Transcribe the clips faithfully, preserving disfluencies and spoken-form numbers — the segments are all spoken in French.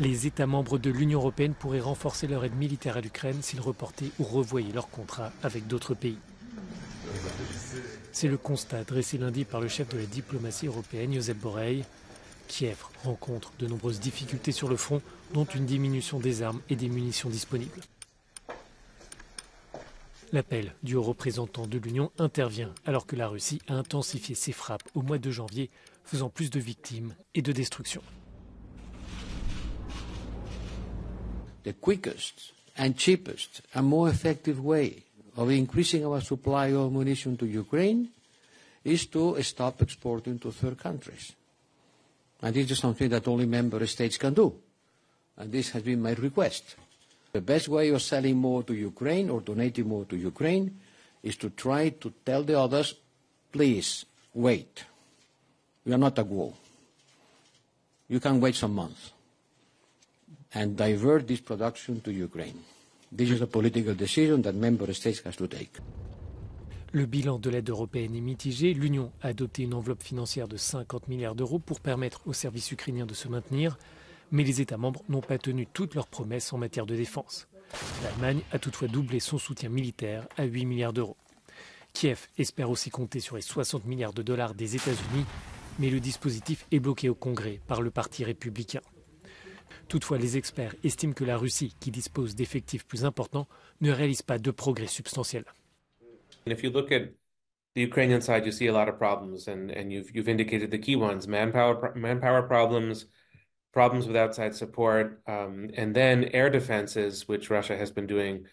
Les États membres de l'Union européenne pourraient renforcer leur aide militaire à l'Ukraine s'ils reportaient ou revoyaient leurs contrats avec d'autres pays. C'est le constat dressé lundi par le chef de la diplomatie européenne, Josep Borrell. Kiev rencontre de nombreuses difficultés sur le front, dont une diminution des armes et des munitions disponibles. L'appel du haut représentant de l'Union intervient alors que la Russie a intensifié ses frappes au mois de janvier, faisant plus de victimes et de destructions. The quickest and cheapest and more effective way of increasing our supply of ammunition to Ukraine is to stop exporting to third countries. And this is something that only member states can do. And this has been my request. The best way of selling more to Ukraine or donating more to Ukraine is to try to tell the others, please, wait. We are not at war. You can wait some months and divert this production to Ukraine. This is a political decision that member states have to take. Le bilan de l'aide européenne est mitigé. L'Union a adopté une enveloppe financière de cinquante milliards d'euros pour permettre aux services ukrainiens de se maintenir. Mais les États membres n'ont pas tenu toutes leurs promesses en matière de défense. L'Allemagne a toutefois doublé son soutien militaire à huit milliards d'euros. Kiev espère aussi compter sur les soixante milliards de dollars des États-Unis, mais le dispositif est bloqué au Congrès par le Parti républicain. Toutefois, les experts estiment que la Russie, qui dispose d'effectifs plus importants, ne réalise pas de progrès substantiel. If you look at the Ukrainian side, you see a lot of problems, and, and you've, you've indicated the key ones: manpower, manpower problems, problems with outside support, um, and then air defenses, which Russia has been doing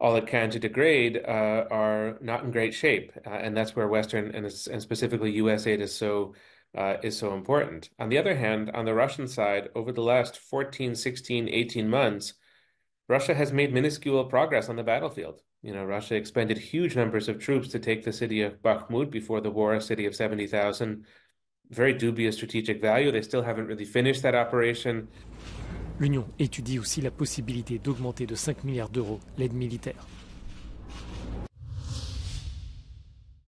all it can to degrade, uh, are not in great shape, uh, and that's where Western and, and specifically U S aid is so uh, is so important. On the other hand, on the Russian side, over the last fourteen, sixteen, eighteen months, Russia has made minuscule progress on the battlefield. You know, Russia expended huge numbers of troops to take the city of Bakhmut before the war, a city of seventy thousand. Very dubious strategic value. They still haven't really finished that operation. L'Union étudie aussi la possibilité d'augmenter de cinq milliards d'euros l'aide militaire.